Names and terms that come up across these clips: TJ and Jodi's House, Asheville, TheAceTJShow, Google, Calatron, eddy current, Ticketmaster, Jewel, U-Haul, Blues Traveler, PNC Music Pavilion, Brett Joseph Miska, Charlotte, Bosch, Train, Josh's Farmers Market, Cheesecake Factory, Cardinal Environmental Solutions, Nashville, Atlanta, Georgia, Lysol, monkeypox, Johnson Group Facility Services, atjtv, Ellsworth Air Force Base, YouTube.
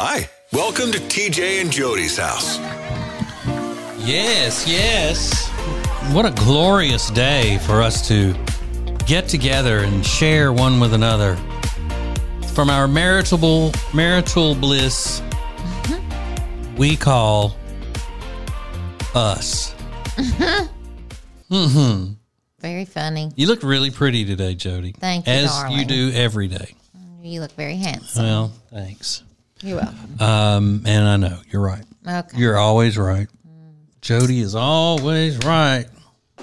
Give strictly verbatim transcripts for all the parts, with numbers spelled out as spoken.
Hi, welcome to T J and Jody's house. Yes, yes. What a glorious day for us to get together and share one with another from our marital marital bliss. Mm-hmm. We call us. Mm-hmm. Mm-hmm. Very funny. You look really pretty today, Jody. Thank you, as darling. You do every day. You look very handsome. Well, thanks. You're welcome. Um, and I know you're right. Okay. You're always right. Jody is always right.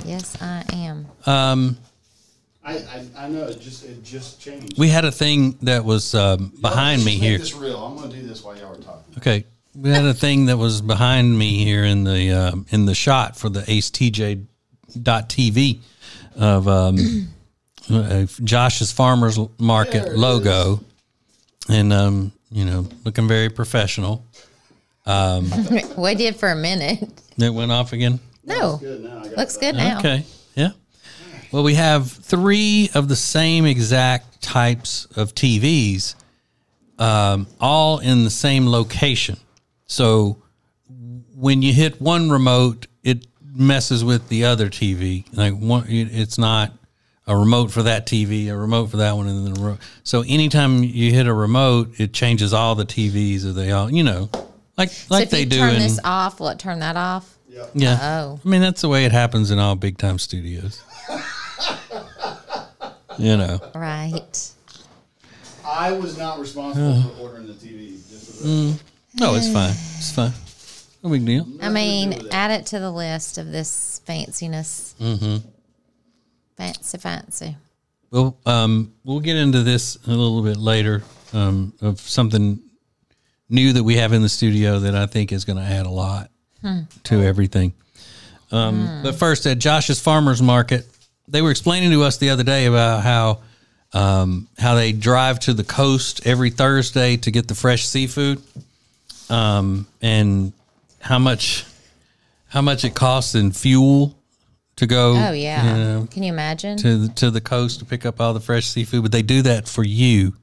Yes, I am. Um, I, I I know it just it just changed. We had a thing that was um, behind me here. This real. I'm going to do this while y'all are talking. Okay, we had a thing that was behind me here in the um, in the shot for the Ace T J dot T V of um, uh, Josh's Farmers Market logo, is. and um, you know, looking very professional. Um, we did for a minute. It went off again? No. Looks good now. Okay. Yeah. Well, we have three of the same exact types of T Vs, um, all in the same location. So when you hit one remote, it messes with the other T V. Like one, it's not a remote for that T V, a remote for that one, and then the remote. So anytime you hit a remote, it changes all the T Vs, or they all, you know. Like, like they do. So if you turn this off, will it turn that off? Yeah. Yeah. Oh. I mean, that's the way it happens in all big time studios. You know. Right. I was not responsible uh, for ordering the T V. Just mm, no, it's fine. It's fine. No big deal. I mean, add it to the list of this fanciness. Mm-hmm. Fancy, fancy. Well, um, we'll get into this a little bit later, um, of something new that we have in the studio that I think is going to add a lot hmm. to everything. Um, hmm. But first, at Josh's Farmers Market, they were explaining to us the other day about how um, how they drive to the coast every Thursday to get the fresh seafood, um, and how much how much it costs in fuel to go. Oh yeah, you know, can you imagine to the, to the coast to pick up all the fresh seafood? But they do that for you.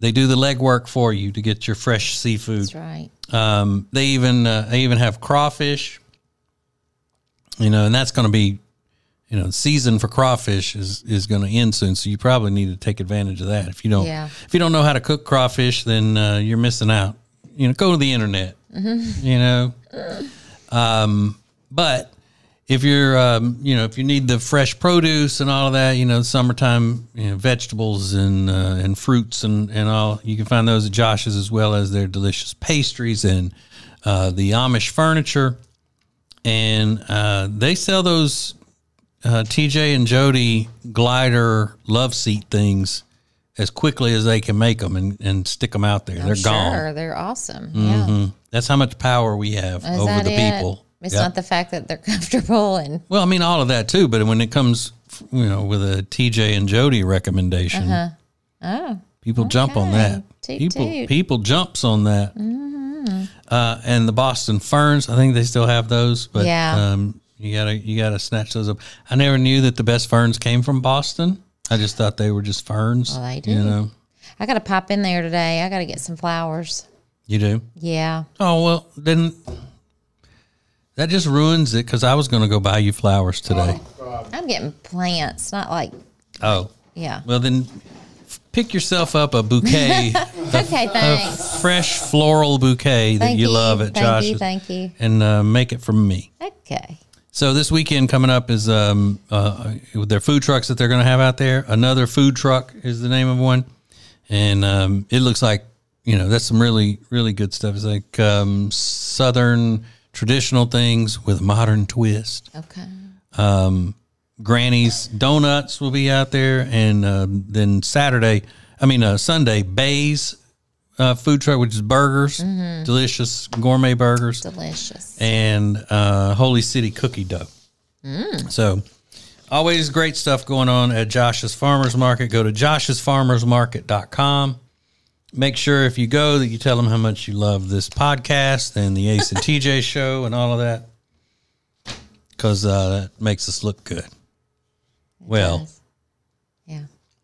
They do the legwork for you to get your fresh seafood. That's right. Um, they even uh, they even have crawfish, you know, and that's going to be, you know, the season for crawfish is is going to end soon. So you probably need to take advantage of that. If you don't, yeah. if you don't know how to cook crawfish, then uh, you're missing out. You know, go to the internet. Mm-hmm. You know, um, but if you're, um, you know, if you need the fresh produce and all of that, you know, summertime, you know, vegetables and uh, and fruits and, and all, you can find those at Josh's, as well as their delicious pastries and uh, the Amish furniture. And uh, they sell those uh, T J and Jody glider love seat things as quickly as they can make them and, and stick them out there. I'm they're sure. gone. They're awesome. Mm-hmm. Yeah. That's how much power we have Is over the it? people. It's yep. not the fact that they're comfortable and... Well, I mean, all of that, too. But when it comes, you know, with a T J and Jody recommendation, uh-huh. oh, people okay. jump on that. Toot, people toot. people jumps on that. Mm-hmm. uh, and the Boston Ferns, I think they still have those. But yeah. um, you gotta you gotta snatch those up. I never knew that the best ferns came from Boston. I just thought they were just ferns. Well, they do. You know? I got to pop in there today. I got to get some flowers. You do? Yeah. Oh, well, then... That just ruins it, because I was going to go buy you flowers today. Oh, I'm getting plants, not like... Oh. Yeah. Well, then pick yourself up a bouquet. Okay, thanks. A fresh floral bouquet thank that you, you love at Josh's. Thank you, thank you. And uh, make it from me. Okay. So this weekend coming up is um, uh, their food trucks that they're going to have out there. Another Food Truck is the name of one. And um, it looks like, you know, that's some really, really good stuff. It's like um, Southern... traditional things with modern twist. Okay. Um, Granny's Donuts will be out there, and uh, then Saturday, I mean uh, Sunday, Bay's uh, food truck, which is burgers, mm-hmm. delicious gourmet burgers, delicious, and uh, Holy City cookie dough. Mm. So, always great stuff going on at Josh's Farmers Market. Go to josh's farmers market dot com. Make sure if you go that you tell them how much you love this podcast and the Ace and T J show and all of that, because uh, that makes us look good. It well, does. Yeah.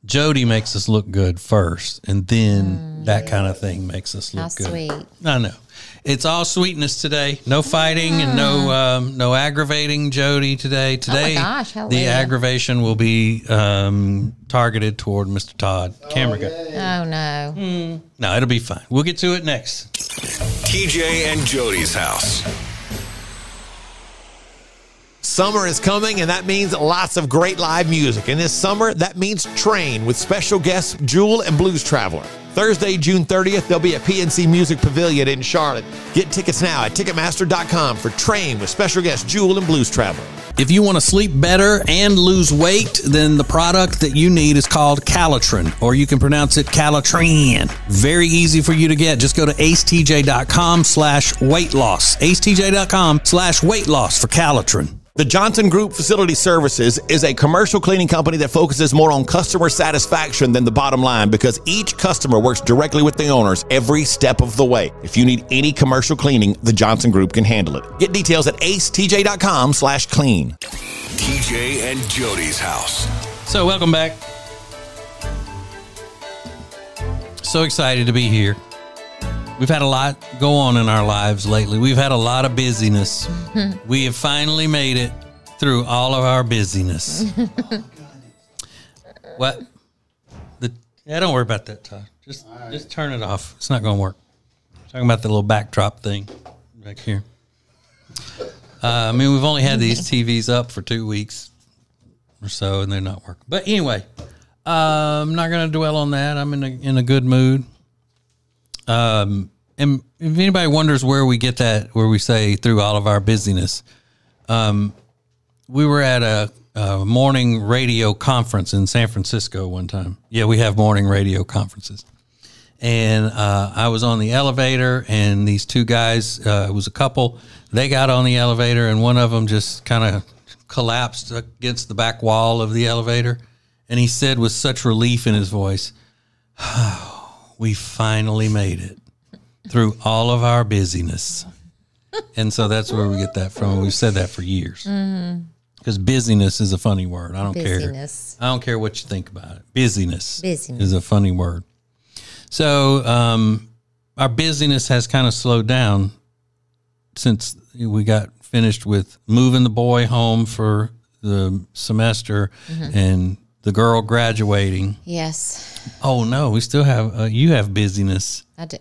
Jody makes us look good first, and then mm, that kind of thing makes us look good. How sweet. I know. It's all sweetness today. No fighting mm. and no um, no aggravating Jody today. Today, oh gosh, the aggravation will be um, targeted toward Mister Todd. Oh, camera guy. Oh, no. Mm. No, it'll be fine. We'll get to it next. T J and Jody's house. Summer is coming, and that means lots of great live music. And this summer, that means Train with special guests Jewel and Blues Traveler. Thursday, June thirtieth, they'll be at P N C Music Pavilion in Charlotte. Get tickets now at Ticketmaster dot com for Train with special guests Jewel and Blues Traveler. If you want to sleep better and lose weight, then the product that you need is called Calatron, or you can pronounce it Calatron. Very easy for you to get. Just go to acetj dot com slash weight loss. acetj dot com slash weight loss for Calatron. The Johnson Group Facility Services is a commercial cleaning company that focuses more on customer satisfaction than the bottom line, because each customer works directly with the owners every step of the way. If you need any commercial cleaning, the Johnson Group can handle it. Get details at acetj dot com slash clean. T J and Jody's house. So welcome back. So excited to be here. We've had a lot go on in our lives lately. We've had a lot of busyness. We have finally made it through all of our busyness. Oh, what? The, yeah, don't worry about that, Todd. Just, right. just turn it off. It's not going to work. I'm talking about the little backdrop thing back here. Uh, I mean, we've only had these T Vs up for two weeks or so, and they're not working. But anyway, uh, I'm not going to dwell on that. I'm in a, in a good mood. Um, and if anybody wonders where we get that, where we say through all of our busyness, um, we were at a, a morning radio conference in San Francisco one time. Yeah, we have morning radio conferences. And, uh, I was on the elevator, and these two guys, uh, it was a couple, they got on the elevator, and one of them just kind of collapsed against the back wall of the elevator. And he said with such relief in his voice, oh, we finally made it through all of our busyness. And so that's where we get that from. We've said that for years. Because mm-hmm. busyness is a funny word. I don't busyness. care. I don't care what you think about it. Busyness, busyness. is a funny word. So um, our busyness has kind of slowed down since we got finished with moving the boy home for the semester mm-hmm. and the girl graduating. Yes. Oh, no, we still have, uh, you have busyness. I do.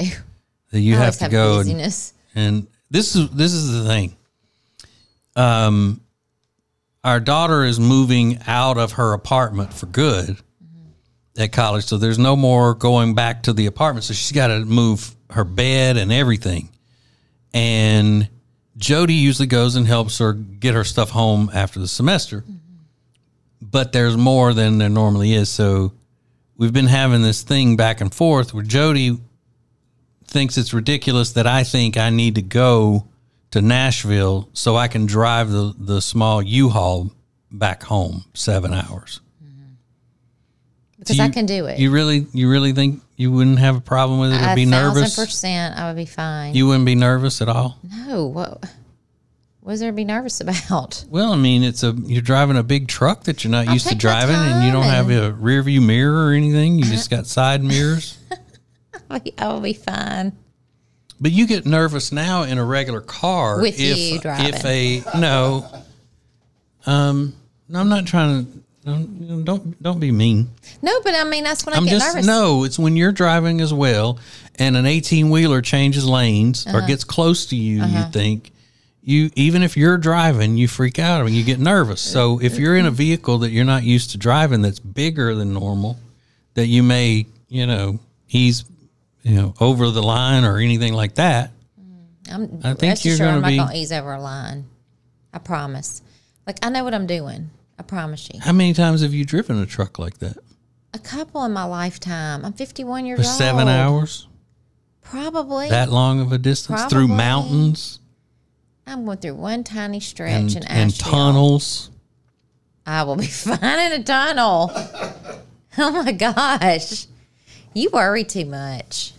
That you I have to have go. Busyness. And, and this is, this is the thing. Um, our daughter is moving out of her apartment for good mm-hmm. at college. So there's no more going back to the apartment. So she's got to move her bed and everything. And Jody usually goes and helps her get her stuff home after the semester. Mm-hmm. But there's more than there normally is. So we've been having this thing back and forth where Jody thinks it's ridiculous that I think I need to go to Nashville so I can drive the, the small U-Haul back home seven hours. Mm-hmm. Because you, I can do it. You really, you really think you wouldn't have a problem with it or be nervous? A thousand percent, I would be fine. You wouldn't be nervous at all? No, what? What is there to be nervous about? Well, I mean, it's a you're driving a big truck that you're not I'll used to driving, and you don't and... have a rear view mirror or anything. You just got side mirrors. I'll be fine. But you get nervous now in a regular car with if, you driving. If a no, um, I'm not trying to. Don't, don't don't be mean. No, but I mean that's when I I'm get just, nervous. No, it's when you're driving as well, and an eighteen wheeler changes lanes uh-huh. or gets close to you. Uh-huh. You think. You even if you're driving, you freak out. I mean, you get nervous. So if you're in a vehicle that you're not used to driving, that's bigger than normal, that you may, you know, he's, you know, over the line or anything like that. I'm I think rest you're sure going to be. I'm not going to ease over a line. I promise. Like I know what I'm doing. I promise you. How many times have you driven a truck like that? A couple in my lifetime. I'm fifty-one years For old. For seven hours. Probably that long of a distance Probably. Through mountains. I'm going through one tiny stretch and, in Asheville. And tunnels. I will be fine in a tunnel. Oh, my gosh. You worry too much.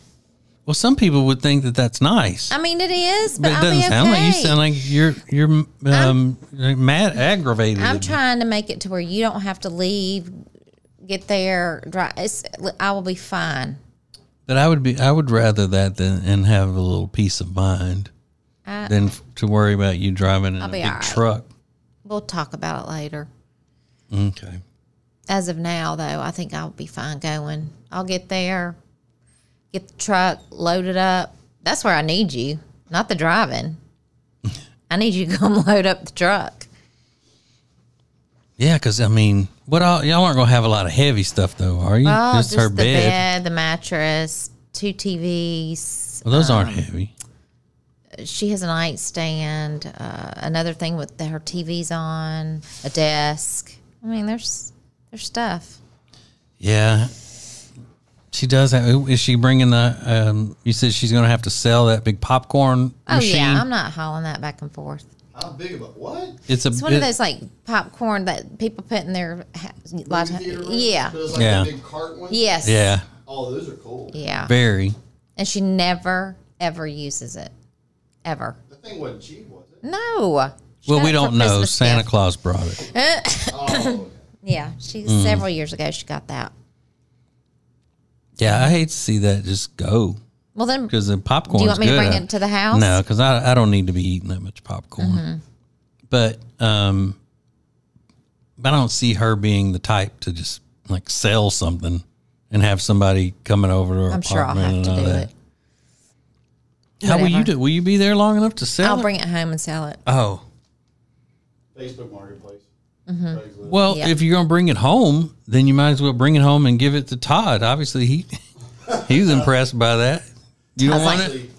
Well, some people would think that that's nice. I mean, it is, but, but it doesn't I'll be okay. sound like you sound like you're, you're um, mad, aggravated. I'm trying to make it to where you don't have to leave get there, dry. It's, I will be fine. But I would be, I would rather that than and have a little peace of mind I, than to worry about you driving in I'll a big right. truck. We'll talk about it later. Okay. As of now, though, I think I'll be fine going. I'll get there, get the truck loaded up. That's where I need you, not the driving. I need you to come load up the truck. Yeah, because, I mean, what all, y'all aren't going to have a lot of heavy stuff, though, are you? Well, just, just her the bed. bed, the mattress, two T Vs. Well, those um, aren't heavy. She has a nightstand, uh, another thing with the, her T Vs on, a desk. I mean, there's there's stuff. Yeah. She does have, is she bringing the, um, you said she's going to have to sell that big popcorn oh, machine? Oh, yeah, I'm not hauling that back and forth. How big of a, what? It's, a, it's one it, of those, like, popcorn that people put in their, like, yeah. So like yeah. big cart one? Yes. Yeah. Oh, those are cool. Yeah. Very. And she never, ever uses it. Ever. The thing wasn't cheap, was it? No. She well, we don't know. Christmas Santa gift. Claus brought it. oh, okay. Yeah. She, mm. several years ago, she got that. Yeah, I hate to see that just go. Well, then, because the popcorn. Do you want me good. to bring it to the house? No, because I I don't need to be eating that much popcorn. Mm-hmm. But um, I don't see her being the type to just like sell something and have somebody coming over to her I'm apartment. I'm sure I'll have and to all do that. it. How Whatever. will you do? Will you be there long enough to sell? I'll it? bring it home and sell it. Oh, Facebook Marketplace. Mm-hmm. Well, yeah. if you're going to bring it home, then you might as well bring it home and give it to Todd. Obviously, he he was impressed by that. You don't want like, it?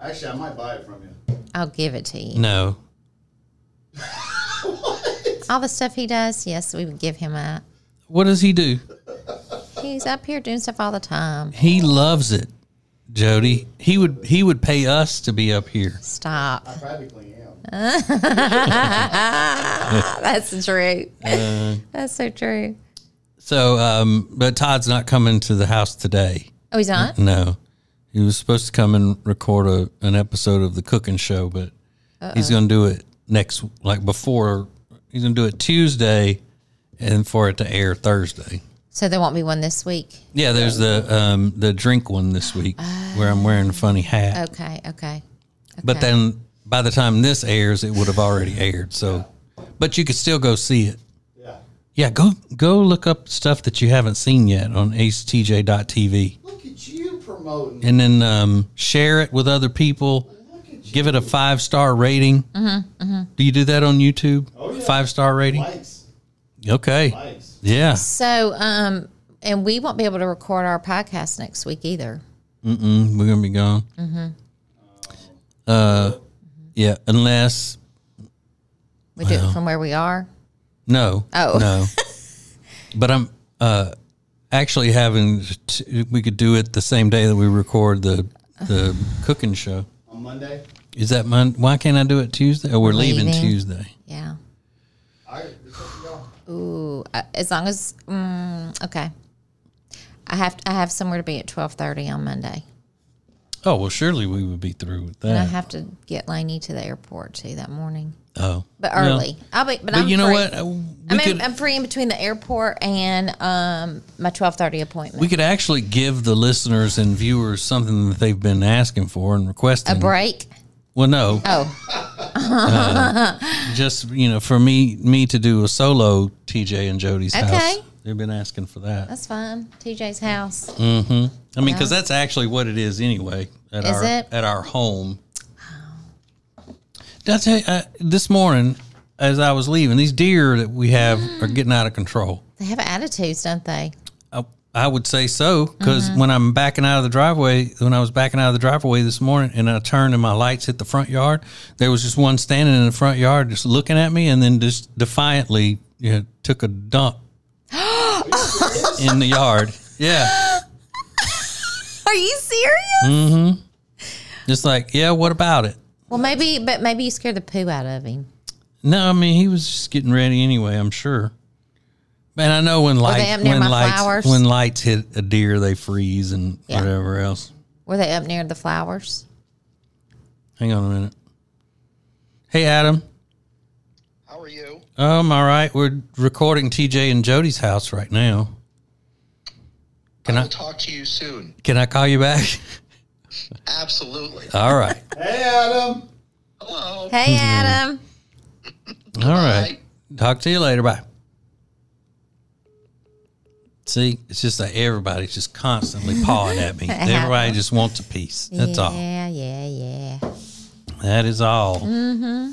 Actually, I might buy it from you. I'll give it to you. No. What? All the stuff he does, yes, we would give him that. What does he do? He's up here doing stuff all the time. He loves it, Jody. He would he would pay us to be up here. Stop. I practically am. That's true. Uh, That's so true. So, um, but Todd's not coming to the house today. Oh, he's not? No. He was supposed to come and record a, an episode of the cooking show, but Uh-oh. he's going to do it next, like before. He's going to do it Tuesday and for it to air Thursday. So there won't be one this week? Yeah, there's the um, the drink one this week uh, where I'm wearing a funny hat. Okay, okay, okay. But then by the time this airs, it would have already aired. So, yeah. But you could still go see it. Yeah. Yeah, go go look up stuff that you haven't seen yet on ace t j dot t v. Look at you promoting. And then um, share it with other people. Give it a five-star rating. Mm-hmm, mm-hmm. Do you do that on YouTube? Oh, yeah. Five-star rating? Likes. Okay. Likes. Yeah. So, um, and we won't be able to record our podcast next week either. Mm-mm. We're going to be gone. Mm-hmm. Uh. Yeah, unless we well, do it from where we are. No, oh no, but I'm uh, actually having. T we could do it the same day that we record the the cooking show on Monday. Is that Monday? Why can't I do it Tuesday? Oh, we're leaving, leaving Tuesday. Yeah. All right. Ooh, uh, as long as um, okay, I have to, I have somewhere to be at twelve thirty on Monday. Oh, well, surely we would be through with that. And I have to get Laney to the airport, too, that morning. Oh. But early. No. I'll be, but, but I'm you know free. what? I'm, could, in, I'm free in between the airport and um, my twelve thirty appointment. We could actually give the listeners and viewers something that they've been asking for and requesting. A break? Well, no. Oh. uh, just, you know, for me me to do a solo T J and Jody's okay. house. Okay. They've been asking for that. That's fine. T J's house. Mm-hmm. I mean, because yeah. that's actually what it is anyway. At is our, it? At our home. Oh. That's, uh, this morning, as I was leaving, these deer that we have are getting out of control. They have attitudes, don't they? I, I would say so, because mm-hmm. when I'm backing out of the driveway, when I was backing out of the driveway this morning and I turned and my lights hit the front yard, there was just one standing in the front yard just looking at me and then just defiantly you know, took a dump. In the yard. Yeah. Are you serious? Mm-hmm. Just like, yeah, what about it? Well, maybe, but maybe you scared the poo out of him. No, I mean, he was just getting ready anyway, I'm sure. And I know when, light, when, lights, when lights hit a deer, they freeze and yeah. whatever else. Were they up near the flowers? Hang on a minute. Hey, Adam. How are you? I'm um, all right. We're recording T J and Jody's house right now. Can I, I'll talk to you soon. Can I call you back? Absolutely. All right. Hey, Adam. Hello. Hey, Adam. All right. Talk to you later. Bye. See, it's just that like everybody's just constantly pawing at me. Everybody just wants a piece. That's yeah, all. Yeah, yeah, yeah. That is all. Mm-hmm.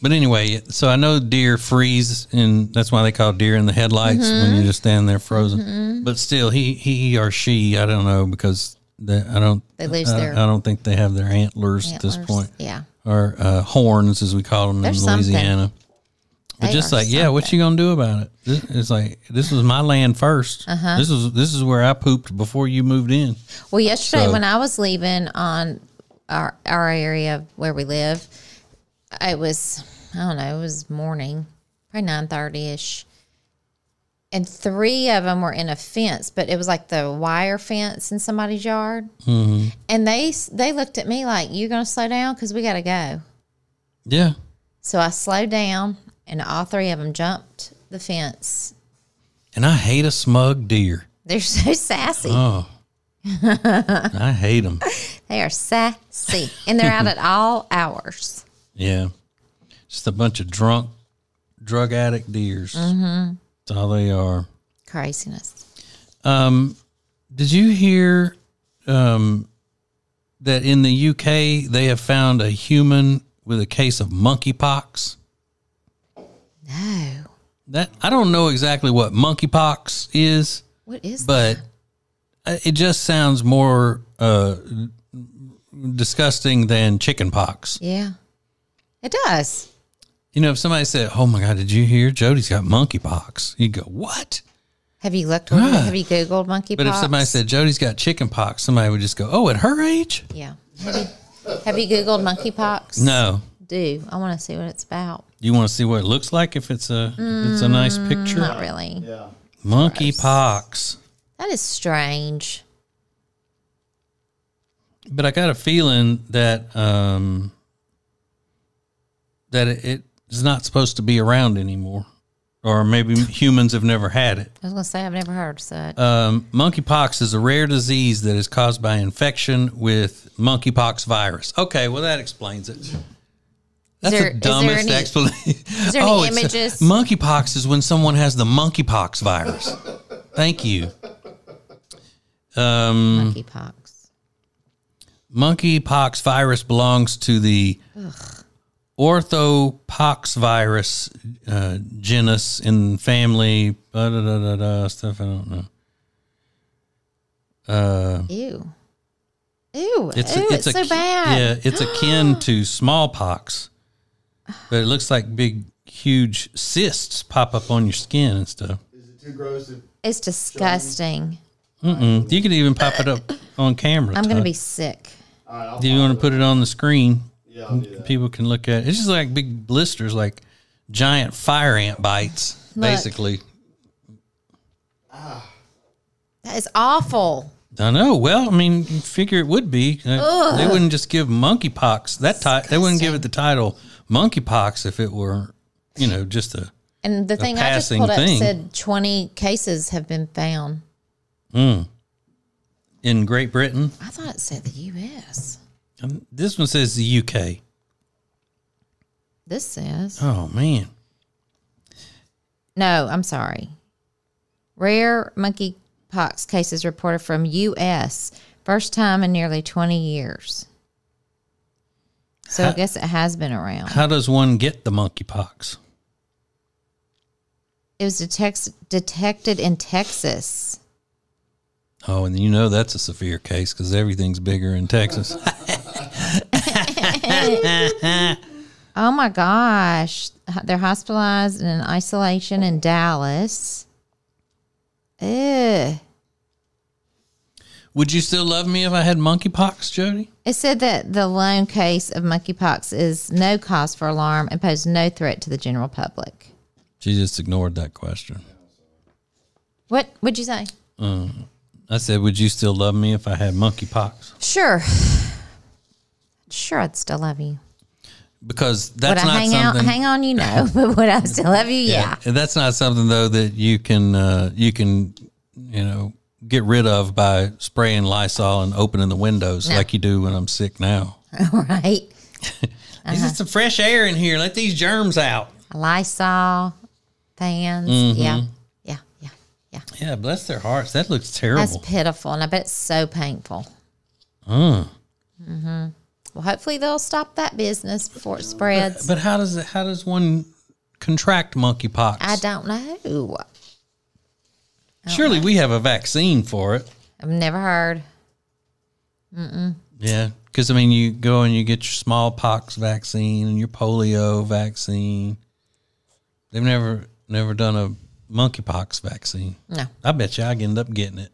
But anyway, so I know deer freeze, and that's why they call deer in the headlights mm-hmm. when you're just standing there frozen. Mm-hmm. But still, he he or she, I don't know, because they, I don't they lose I, their, I don't think they have their antlers, antlers at this point. Yeah. Or uh, horns, as we call them There's in Louisiana. Something. But they just like, something. yeah, what you gonna do about it? This, it's like this was my land first. Uh-huh. This is this is where I pooped before you moved in. Well, yesterday so, when I was leaving on our our area where we live, it was I don't know, it was morning, probably nine thirty ish, and three of them were in a fence, but it was like the wire fence in somebody's yard, mm-hmm. and they they looked at me like, "You're gonna slow down because we gotta go." Yeah. So I slowed down. And all three of them jumped the fence. And I hate a smug deer. They're so sassy. Oh, I hate them. They are sassy. And they're out at all hours. Yeah. Just a bunch of drunk, drug addict deers. Mm-hmm. That's all they are. Craziness. Um, did you hear um, that in the U K they have found a human with a case of monkeypox? No. That I don't know exactly what monkeypox is. What is but that? But it just sounds more uh, disgusting than chickenpox. Yeah. It does. You know, if somebody said, "Oh my God, did you hear Jody's got monkeypox?" You'd go, "What?" Have you looked? Ah. Have you Googled monkeypox? But if somebody said Jody's got chickenpox, somebody would just go, "Oh, at her age?" Yeah. Have you, have you Googled monkeypox? No. Do I want to see what it's about? You want to see what it looks like if it's a mm, if it's a nice picture? Not really. Yeah. Monkeypox. That is strange. But I got a feeling that um, that it, it's not supposed to be around anymore, or maybe humans have never had it. I was gonna say I've never heard of that. Um, monkeypox is a rare disease that is caused by infection with monkeypox virus. Okay, well that explains it. That's there, the dumbest explanation. Is there any, expl- is there any oh, images? Monkeypox is when someone has the monkeypox virus. Thank you. Um, monkeypox. Monkeypox virus belongs to the Ugh. orthopoxvirus uh, genus and family. Da, da, da, da, stuff I don't know. Uh, Ew. Ew. It's, Ew, a, it's, it's a, so bad. Yeah, it's akin to smallpox. But it looks like big, huge cysts pop up on your skin and stuff. Is it too gross? It's disgusting. Mm-mm. You could even pop it up on camera. I'm going to be sick. Right, do you want to put it on the screen? Yeah, I'll do that. People can look at it. It's just like big blisters, like giant fire ant bites, look. basically. Ah. That is awful. I know. Well, I mean, you figure it would be. Ugh. They wouldn't just give monkeypox that title. They wouldn't give it the title monkeypox if it were, you know, just a and the thing I just pulled up thing. said twenty cases have been found. Mm. In Great Britain. I thought it said the U S Um, this one says the U K. This says. Oh man. No, I'm sorry. Rare monkey. Pox cases reported from U S first time in nearly twenty years. So how, I guess it has been around. How does one get the monkeypox? It was detect, detected in Texas. Oh, and you know that's a severe case because everything's bigger in Texas. Oh my gosh. They're hospitalized in isolation in Dallas. Ew. Would you still love me if I had monkeypox, Jody? It said that the lone case of monkeypox is no cause for alarm and poses no threat to the general public. She just ignored that question. What would you say? Um, I said, would you still love me if I had monkeypox? Sure. Sure, I'd still love you. Because that's would not I hang something. Out, hang on, you know, but would I still love you? Yeah. yeah. That's not something though that you can uh, you can you know, get rid of by spraying Lysol and opening the windows no. like you do when I'm sick now. All right. Is uh-huh. it some fresh air in here? Let these germs out. Lysol, fans. Mm-hmm. Yeah. Yeah. Yeah. Yeah. Yeah. Bless their hearts. That looks terrible. That's pitiful. And I bet it's so painful. Mm. Mm-hmm. Well, hopefully they'll stop that business before it spreads. But, but how does it, how does one contract monkeypox? I don't know. I don't Surely know. We have a vaccine for it. I've never heard. Mm-mm. Yeah. Because, I mean, you go and you get your smallpox vaccine and your polio vaccine. They've never never done a monkeypox vaccine. No. I bet you I end up getting it.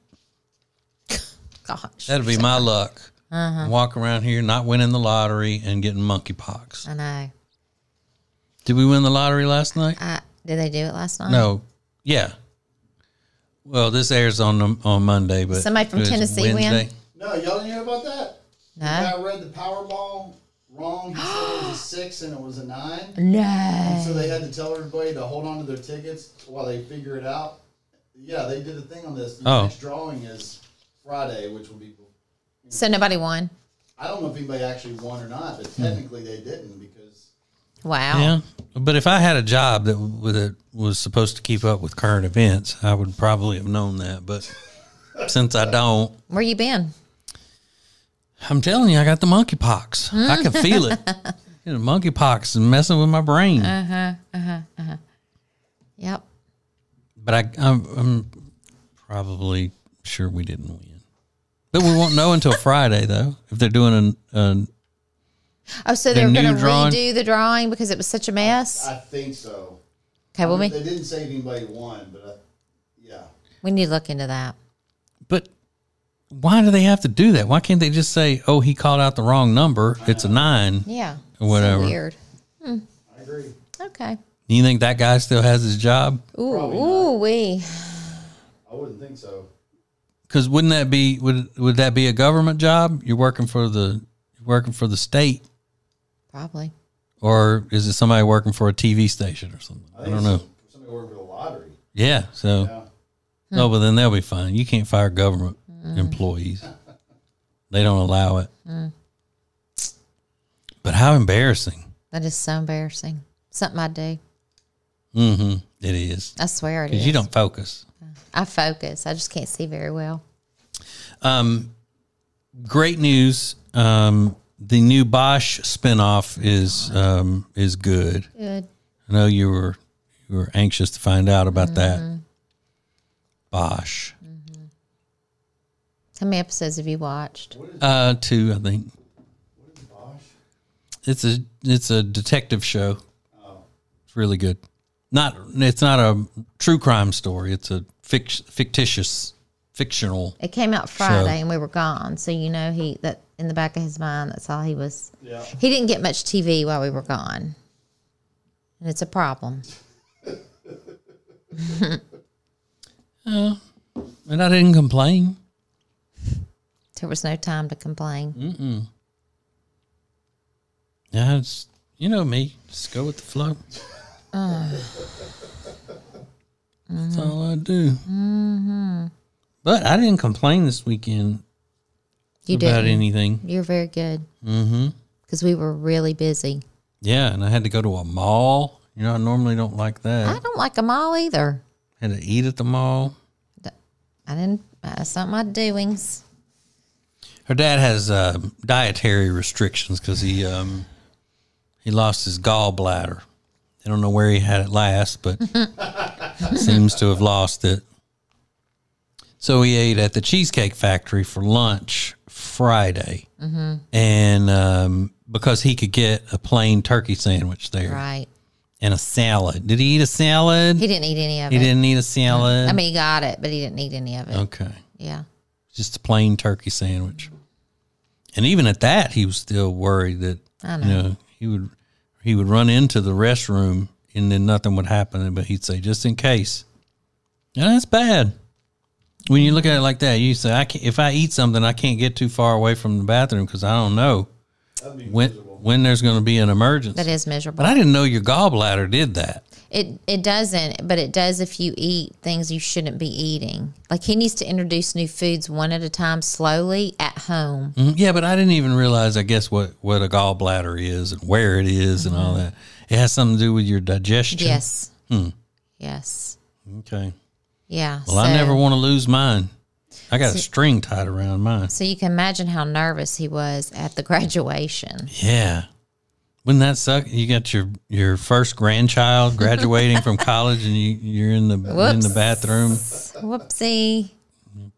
Gosh. That'll be my luck. Uh-huh. Walk around here not winning the lottery and getting monkeypox. I know. Did we win the lottery last night? I, did they do it last night? No. Yeah. Well, this airs on the, on Monday. But somebody from Tennessee win? No, y'all didn't hear about that? No. I read the Powerball wrong. He said it was a six and it was a nine. No. And so they had to tell everybody to hold on to their tickets while they figure it out. Yeah, they did a thing on this. The oh. next drawing is Friday, which will be. You know, so nobody won? I don't know if anybody actually won or not, but technically they didn't because. Wow. Yeah. But if I had a job that, that was supposed to keep up with current events, I would probably have known that. But since I don't. Where you been? I'm telling you, I got the monkeypox. I can feel it. You know, monkeypox is messing with my brain. Uh-huh, uh-huh, uh-huh. Yep. But I, I'm, I'm probably sure we didn't win. But we won't know until Friday, though, if they're doing a... a oh, so they're going to redo the drawing because it was such a mess? I, I think so. Okay, well, I mean, we... They didn't say anybody won, but I, yeah. We need to look into that. But... Why do they have to do that? Why can't they just say, oh, he called out the wrong number. It's a nine. Yeah. Or whatever. So weird. Hmm. I agree. Okay. Do you think that guy still has his job? Ooh, ooh wee. I wouldn't think so. Because wouldn't that be, would would that be a government job? You're working for the, you're working for the state. Probably. Or is it somebody working for a T V station or something? I, I don't know. Somebody working for the lottery. Yeah. So, yeah. Hmm. No, but then they'll be fine. You can't fire government. Mm. Employees, they don't allow it. Mm. But how embarrassing! That is so embarrassing. Something I do. Mm-hmm. It is. I swear it is. Because you don't focus. I focus. I just can't see very well. Um, great news. Um, the new Bosch spinoff is um is good. Good. I know you were you were anxious to find out about mm-hmm. that. Bosch. How many episodes have you watched? Uh, two, I think. What is Bosch? It's a it's a detective show. Oh, it's really good. Not it's not a true crime story. It's a fict, fictitious, fictional. It came out Friday, show. And we were gone, so you know he that in the back of his mind, that's all he was. Yeah. He didn't get much T V while we were gone, and it's a problem. uh, and I didn't complain. There was no time to complain. Mm-mm. Yeah, it's, you know me. Just go with the flow. Uh, That's mm-hmm. all I do. Mm-hmm. But I didn't complain this weekend you about didn't. anything. You're very good. Mm-hmm. Because we were really busy. Yeah, and I had to go to a mall. You know, I normally don't like that. I don't like a mall either. Had to eat at the mall. I didn't. That's not my doings. Her dad has uh, dietary restrictions because he um, he lost his gallbladder. I don't know where he had it last, but seems to have lost it. So he ate at the Cheesecake Factory for lunch Friday, mm-hmm. and um, because he could get a plain turkey sandwich there, right, and a salad. Did he eat a salad? He didn't eat any of he it. He didn't eat a salad. I mean, he got it, but he didn't eat any of it. Okay, yeah, just a plain turkey sandwich. And even at that, he was still worried that I know. you know he would he would run into the restroom and then nothing would happen. But he'd say, just in case. And that's bad. When you look at it like that, you say, I can't, if I eat something, I can't get too far away from the bathroom because I don't know when miserable. when there's going to be an emergency. That is miserable. But I didn't know your gallbladder did that. It it doesn't, but it does if you eat things you shouldn't be eating. Like, he needs to introduce new foods one at a time, slowly, at home. Mm-hmm. Yeah, but I didn't even realize, I guess, what, what a gallbladder is and where it is, mm-hmm. and all that. It has something to do with your digestion? Yes. Hmm. Yes. Okay. Yeah. Well, so, I never want to lose mine. I got so, a string tied around mine. So you can imagine how nervous he was at the graduation. Yeah. Wouldn't that suck? You got your, your first grandchild graduating from college, and you, you're in the Whoops. in the bathroom. Whoopsie.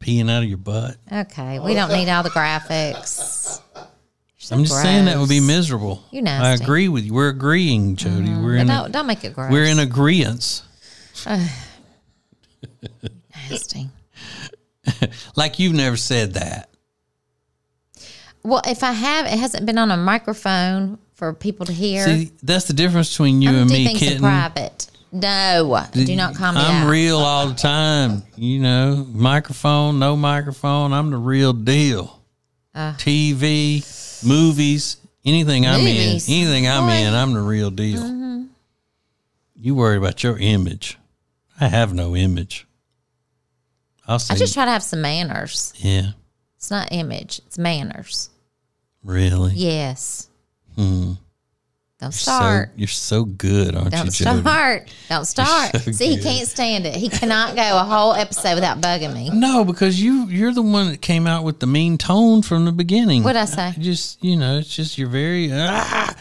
Peeing out of your butt. Okay. We don't need all the graphics. So I'm just gross. saying that would be miserable. You're nasty. I agree with you. We're agreeing, Jody. Mm, we're in don't, a, don't make it gross. We're in agreeance. Uh, nasty. Like, you've never said that. Well, if I have, it hasn't been on a microphone for people to hear. See, that's the difference between you and me, kitten. I do things in private. No, the, do not call me I'm out. real all the time. You know, microphone, no microphone. I'm the real deal. Uh, T V, movies, anything movies. I'm in, anything I'm Boy. in, I'm the real deal. Mm-hmm. You worry about your image. I have no image. I'll say I just try to have some manners. Yeah. It's not image. It's manners. Really? Yes. Hmm. Don't you're start. So, you're so good, aren't Don't you, Jody? Don't start. Don't start. So See, good. he can't stand it. He cannot go a whole episode without bugging me. No, because you, you're the one that came out with the mean tone from the beginning. What'd I say? I just, you know, it's just you're very, ah,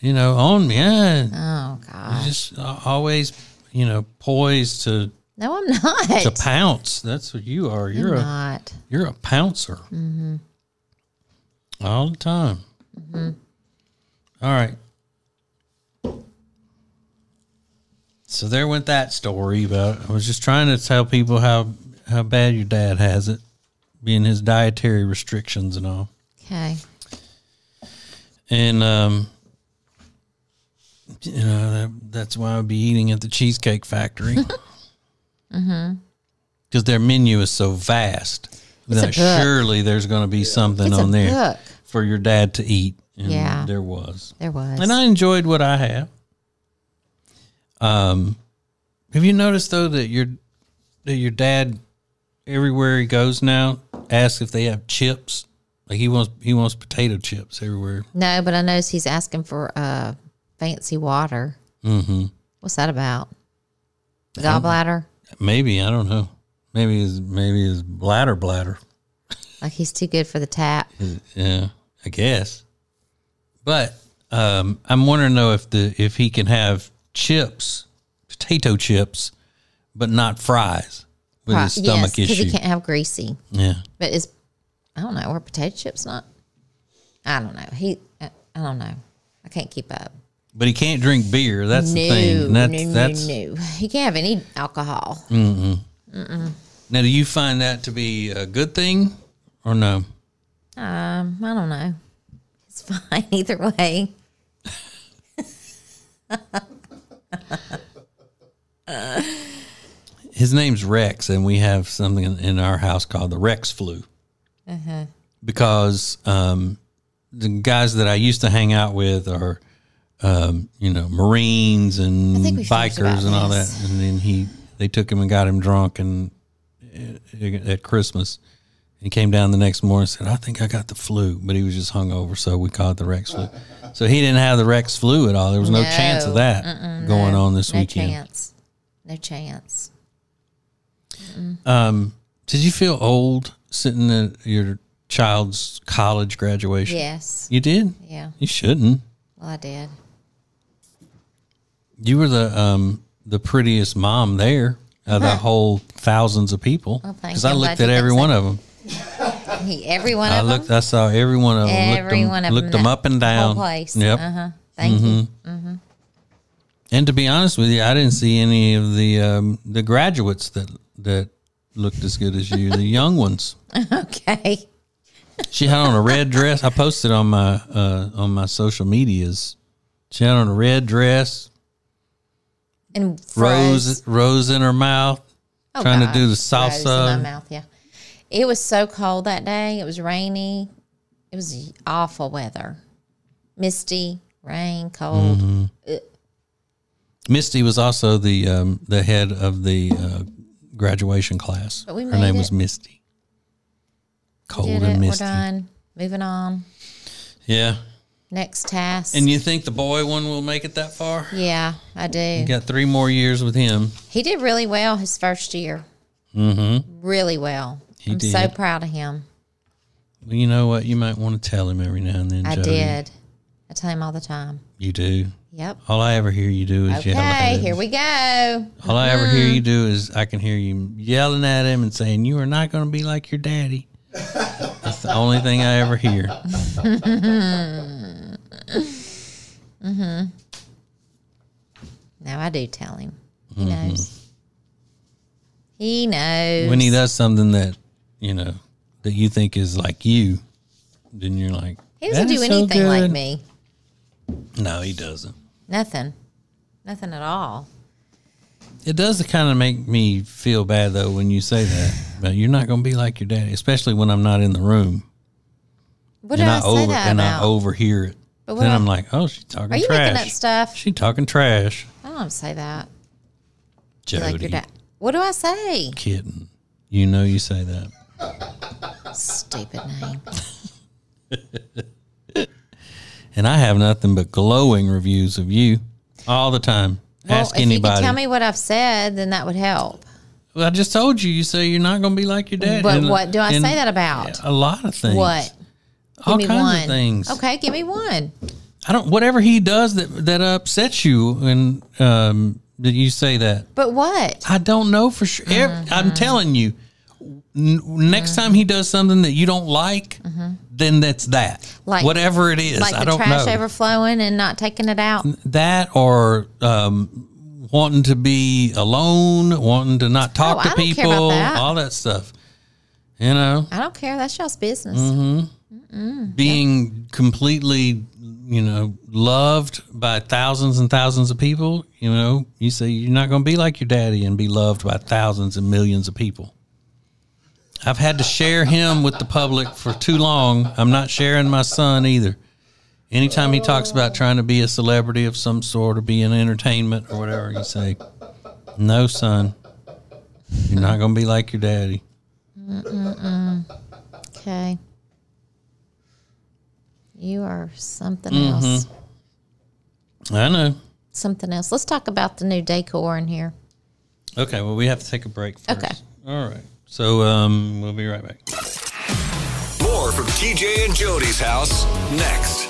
you know, on me. Ah. Oh, God. You're just always, you know, poised to. No, I'm not. To pounce. That's what you are. You're I'm a, not. You're a pouncer. Mm-hmm. All the time. Mm-hmm. All right. So there went that story about, I was just trying to tell people how, how bad your dad has it, being his dietary restrictions and all. Okay. And, um, you know, that, that's why I'd be eating at the Cheesecake Factory. Mm-hmm. Because their menu is so vast. Now, surely there's going to be something it's on there book. for your dad to eat. And yeah. There was. There was. And I enjoyed what I have. Um, have you noticed though that your that your dad, everywhere he goes now, asks if they have chips? Like he wants he wants potato chips everywhere. No, but I notice he's asking for uh fancy water. Mm-hmm. What's that about? Gallbladder? Maybe I don't know. Maybe his maybe his bladder bladder. Like he's too good for the tap. Yeah, I guess. But um, I'm wondering though if the if he can have chips, potato chips, but not fries with Pro his stomach yes, issue. Yes, because he can't have greasy. Yeah. But it's, I don't know, were potato chips not? I don't know. He, I don't know. I can't keep up. But he can't drink beer. That's no, the thing. That's, no, no, that's, no. He can't have any alcohol. Mm-mm. Mm-mm. Now, do you find that to be a good thing or no? Um, I don't know. It's fine either way. Uh, his name's Rex, and we have something in, in our house called the Rex flu. Uh-huh. Because um, the guys that I used to hang out with are, um, you know, Marines and bikers and all this. that. And then he, they took him and got him drunk and at, at Christmas. He came down the next morning and said, I think I got the flu. But he was just hungover, so we called it the Rex flu. So he didn't have the Rex flu at all. There was no, no chance of that mm-mm, going no, on this no weekend. No chance. No chance. Mm-mm. Um, did you feel old sitting at your child's college graduation? Yes. You did? Yeah. You shouldn't. Well, I did. You were the um, the prettiest mom there of the whole thousands of people. Well, thank you. Because I looked at every one of them. He, every one I of looked, them. I saw every one of them. Every looked one them, of looked them, them up and down. Whole place. Yep. Uh-huh. Thank mm-hmm. you. Mm-hmm. And to be honest with you, I didn't see any of the um, the graduates that that looked as good as you. The young ones. Okay. She had on a red dress. I posted on my uh, on my social medias. She had on a red dress. And froze. rose rose in her mouth, oh, trying God. to do the salsa. Rose in my mouth, yeah. It was so cold that day. It was rainy. It was awful weather. Misty, rain, cold. Mm-hmm. Misty was also the um, the head of the uh, graduation class. But we made Her name it. was Misty. Cold we did it. and misty. We're done. Moving on. Yeah. Next task. And you think the boy one will make it that far? Yeah, I do. You got three more years with him. He did really well his first year. Mm-hmm. Really well. He I'm did. so proud of him. Well, you know what? You might want to tell him every now and then, I Jody. did. I tell him all the time. You do? Yep. All I ever hear you do is okay, yell at him. Okay, here we go. All mm-hmm. I ever hear you do is I can hear you yelling at him and saying, you are not going to be like your daddy. That's the only thing I ever hear. mm-hmm. Now I do tell him. He mm-hmm. knows. He knows. When he does something that, you know, that you think is like you, then you're like, he doesn't do anything so like me. No, he doesn't. Nothing. Nothing at all. It does kind of make me feel bad, though, when you say that. But you're not going to be like your daddy, especially when I'm not in the room. What did I say that about? And I overhear it. Then I'm like, oh, she's talking trash. Are you making up stuff? She's talking trash. I don't say that. Jody. Like what do I say? Kitten. You know you say that. Stupid name. And I have nothing but glowing reviews of you all the time. Well, Ask if anybody. If you could tell me what I've said, then that would help. Well, I just told you. You say you're not going to be like your dad. But and, what do I say that about? A lot of things. What? Give all me kinds one. of things. Okay, give me one. I don't. Whatever he does that that upsets you, and um, that you say that. But what? I don't know for sure. Mm-hmm. I'm telling you. Next mm-hmm. time he does something that you don't like, mm-hmm. then that's that. Like whatever it is, like I don't know. Like the trash overflowing and not taking it out. That or um, wanting to be alone, wanting to not talk oh, to I don't people, care about that. all that stuff. You know, I don't care. That's y'all's business. Mm-hmm. Mm-mm. Being yeah. completely, you know, loved by thousands and thousands of people. You know, you say you're not going to be like your daddy and be loved by thousands and millions of people. I've had to share him with the public for too long. I'm not sharing my son either. Anytime he talks about trying to be a celebrity of some sort or be in entertainment or whatever, you say, no, son, you're not going to be like your daddy. Mm-mm-mm. Okay. You are something mm-hmm. else. I know. Something else. Let's talk about the new decor in here. Okay, well, we have to take a break first. Okay. All right. So um, we'll be right back. More from T J and Jody's house next.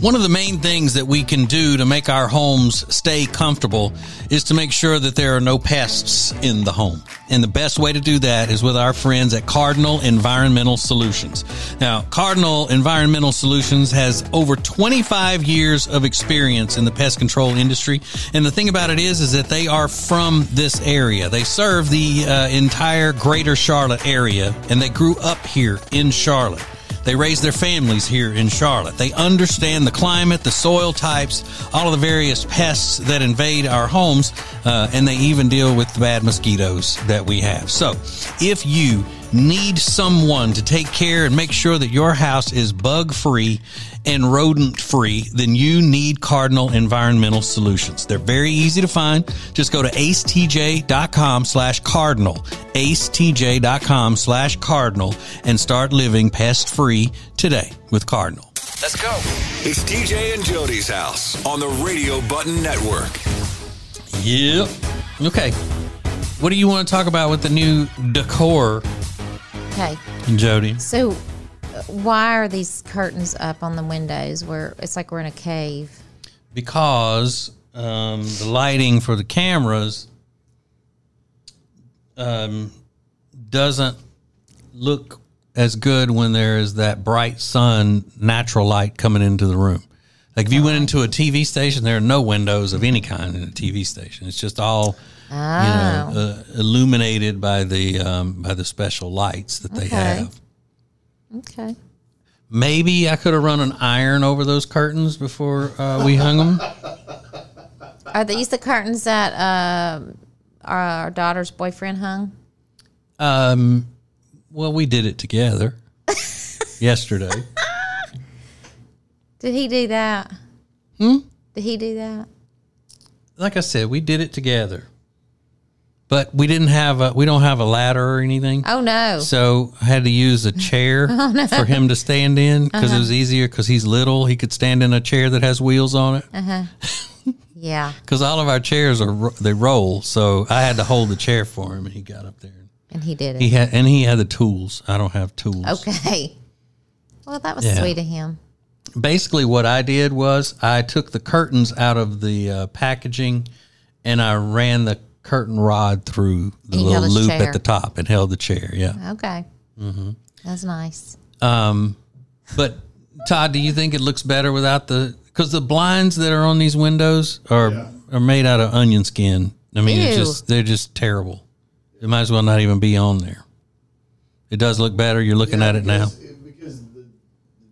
One of the main things that we can do to make our homes stay comfortable is to make sure that there are no pests in the home. And the best way to do that is with our friends at Cardinal Environmental Solutions. Now, Cardinal Environmental Solutions has over twenty-five years of experience in the pest control industry. And the thing about it is, is that they are from this area. They serve the uh, entire greater Charlotte area, and they grew up here in Charlotte. They raise their families here in Charlotte. They understand the climate, the soil types, all of the various pests that invade our homes, uh, and they even deal with the bad mosquitoes that we have. So if you need someone to take care and make sure that your house is bug-free and rodent-free, then you need Cardinal Environmental Solutions. They're very easy to find. Just go to acetj dot com slash cardinal, acetj dot com slash cardinal, and start living pest-free today with Cardinal. Let's go. It's T J and Jody's house on the Radio Button Network. Yep. Okay. What do you want to talk about with the new decor? Okay. Jody. So why are these curtains up on the windows where it's like we're in a cave? Because um, the lighting for the cameras um, doesn't look as good when there is that bright sun, natural light coming into the room. Like if you went into a T V station, there are no windows of any kind in a T V station. It's just all... Oh. You know, uh, illuminated by the um, by the special lights that they okay. have. Okay. Maybe I could have run an iron over those curtains before uh, we hung them. Are these the curtains that uh, our daughter's boyfriend hung? Um. Well, we did it together yesterday. Did he do that? Hmm? Did he do that? like I said, we did it together. But we didn't have a, we don't have a ladder or anything. Oh, no. So I had to use a chair oh, no. for him to stand in because uh-huh. it was easier because he's little. He could stand in a chair that has wheels on it. Uh-huh. Yeah. Because all of our chairs, are they roll. So I had to hold the chair for him, and he got up there. And he did it. He had, and he had the tools. I don't have tools. Okay. Well, that was yeah. sweet of him. Basically what I did was I took the curtains out of the uh, packaging, and I ran the curtain rod through the and little loop chair. At the top and held the chair. Yeah. Okay. Mm-hmm. That's nice. Um, but Todd, do you think it looks better without the, because the blinds that are on these windows are, yeah. are made out of onion skin. I mean, it's just, they're just terrible. It might as well not even be on there. It does look better. You're looking yeah, at it now. It, because the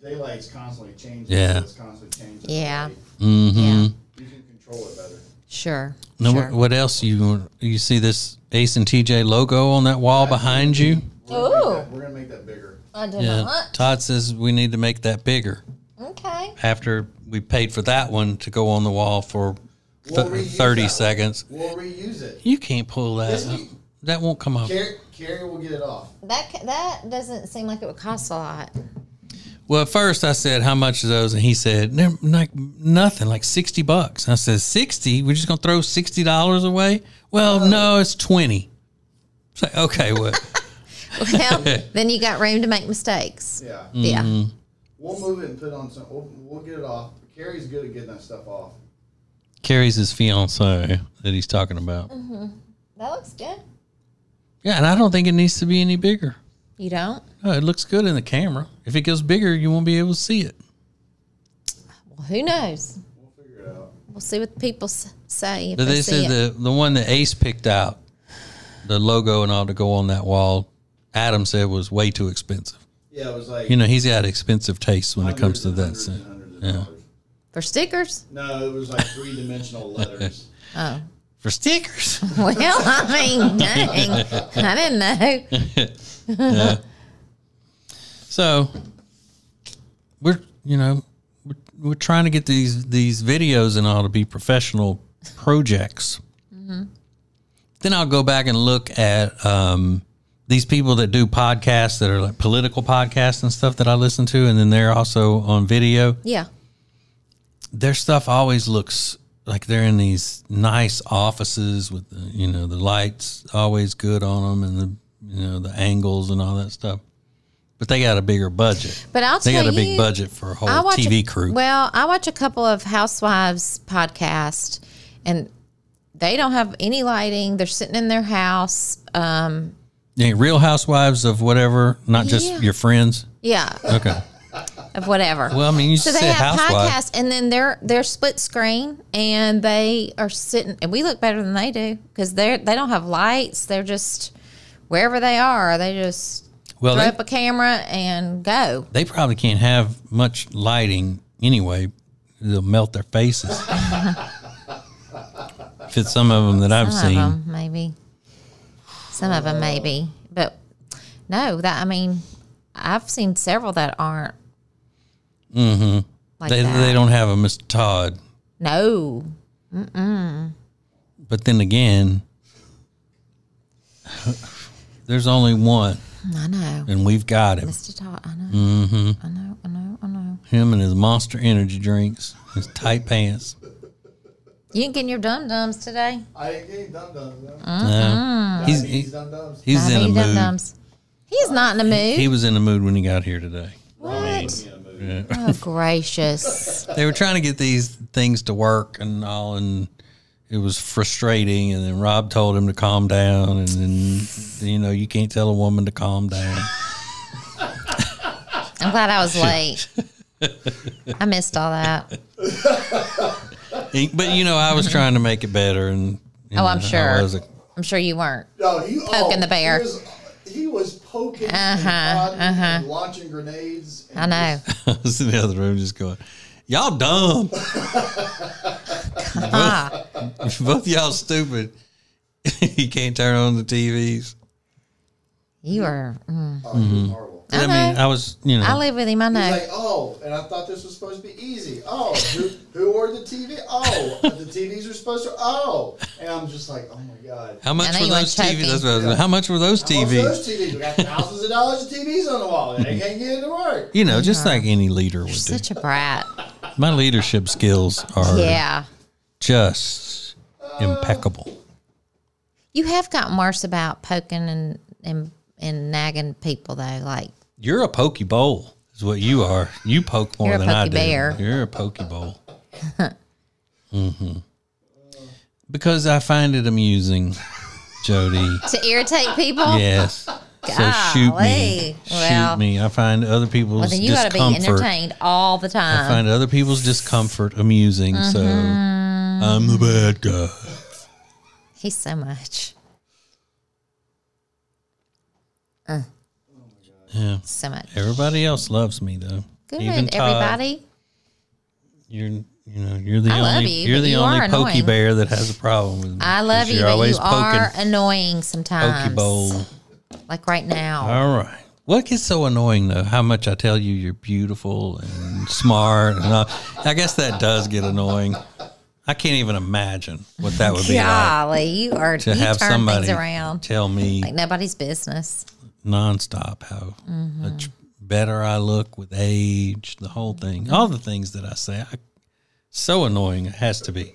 daylight's constantly changing. Yeah. So it's constantly changing. Yeah. Mm-hmm. Yeah. You can control it better. Sure. Now, sure. What else? You you see this Ace and T J logo on that wall I behind you? Oh, we're gonna make that bigger. I did yeah. not. Todd says we need to make that bigger. Okay. After we paid for that one to go on the wall for we'll th thirty seconds, one. We'll reuse it. You can't pull that. This, you, that won't come off. Carrie, Carrie will get it off. That that doesn't seem like it would cost a lot. Well, at first I said, how much are those? And he said, like nothing, like sixty bucks. And I said, sixty? We're just going to throw sixty dollars away? Well, oh. no, it's twenty. It's like, okay, what? Well, then you got room to make mistakes. Yeah. Yeah. Mm-hmm. We'll move it and put on some, we'll, we'll get it off. Carrie's good at getting that stuff off. Carrie's his fiance that he's talking about. Mm-hmm. That looks good. Yeah, and I don't think it needs to be any bigger. You don't? No, it looks good in the camera. If it goes bigger, you won't be able to see it. Well, who knows? We'll figure it out. We'll see what people say. If so they they said the, the one that Ace picked out, the logo and all to go on that wall, Adam said was way too expensive. Yeah, it was like... You know, he's got expensive tastes when it comes to that. So. Yeah. For stickers? No, it was like three-dimensional letters. Oh. For stickers? Well, I mean, dang. I didn't know. Yeah. So we're, you know, we're, we're trying to get these, these videos and all to be professional projects. Mm-hmm. Then I'll go back and look at um, these people that do podcasts that are like political podcasts and stuff that I listen to. And then they're also on video. Yeah. Their stuff always looks like they're in these nice offices with, the, you know, the lights always good on them and the, you know, the angles and all that stuff. But they got a bigger budget. But I'll they tell you. They got a big budget for a whole T V a, crew. Well, I watch a couple of housewives podcasts, and they don't have any lighting. They're sitting in their house. Um, yeah, real housewives of whatever, not yeah. just your friends? Yeah. Okay. Of whatever. Well, I mean, you so they have podcasts, and then they're they're split screen, and they are sitting, and we look better than they do because they they don't have lights. They're just wherever they are. They just well, throw they, up a camera and go. They probably can't have much lighting anyway. They'll melt their faces. If some of them that some I've seen, them, maybe some of them maybe, but no, that I mean, I've seen several that aren't. Mm-hmm. Like they, they don't have a Mister Todd. No. Mm-mm. But then again, there's only one. I know. And we've got him. Mister Todd, I know. Mm-hmm. I know, I know, I know. Him and his Monster Energy drinks, his tight pants. You ain't getting your dum-dums today. I ain't getting dum-dums. No. Mm-hmm. He's, he, dum-dums. he's in a mood. Dum-dums. He's not in a mood. He, he was in a mood when he got here today. What? What? Yeah. Oh, gracious. They were trying to get these things to work and all, and it was frustrating. And then Rob told him to calm down. And then, you know, you can't tell a woman to calm down. I'm glad I was late. I missed all that. But, you know, I was trying to make it better. And you know, oh, I'm sure. Like, I'm sure you weren't no, you, poking oh, the bear. He was, he was poking uh-huh, and, uh-huh. and launching grenades. And I know. I was in the other room just going, y'all dumb. both both y'all stupid. You can't turn on the T Vs. You are. Mm. Oh, mm-hmm. Horrible. I, I mean, I was, you know. I live with him, I know. He's like, oh, and I thought this was supposed to be easy. Oh, who, who ordered the T V? Oh, the T Vs are supposed to, oh. And I'm just like, oh, my God. How much were those T Vs? That's what I was yeah. How much were those T Vs? Those T Vs? We got thousands of dollars of T Vs on the wall. They can't get it to work. You know, just like any leader You're would such do. such a brat. My leadership skills are yeah. just uh, impeccable. You have gotten worse about poking and, and, and nagging people, though, like. You're a pokey bowl is what you are. You poke more than I do. You're a pokey bear. You're a pokey bowl. Mm-hmm. Because I find it amusing, Jody. To irritate people? Yes. Golly. So shoot me. Well, shoot me. I find other people's discomfort. Well, then you discomfort. gotta be entertained all the time. I find other people's discomfort amusing, mm-hmm. so I'm the bad guy. He's so much. Uh. Yeah. So much. Everybody else loves me though. Good. Even Todd, everybody. You're you know, you're the I only you, you're the you only pokey annoying. bear that has a problem with me. I love you, you're but always you are poking, annoying sometimes. Pokey bowl. Like right now. All right. What gets so annoying though? How much I tell you you're beautiful and smart and all. I guess that does get annoying. I can't even imagine what that would be like. Golly, you are to you have turn somebody things around. Tell me like nobody's business. Nonstop, how mm-hmm. much better I look with age, the whole thing, all the things that I say. I, so annoying, it has to be.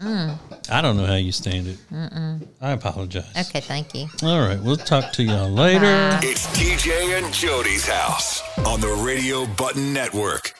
Mm. I don't know how you stand it. Mm-mm. I apologize. Okay, thank you. All right, we'll talk to y'all later. Bye. It's D J and Jody's house on the Radio Button Network.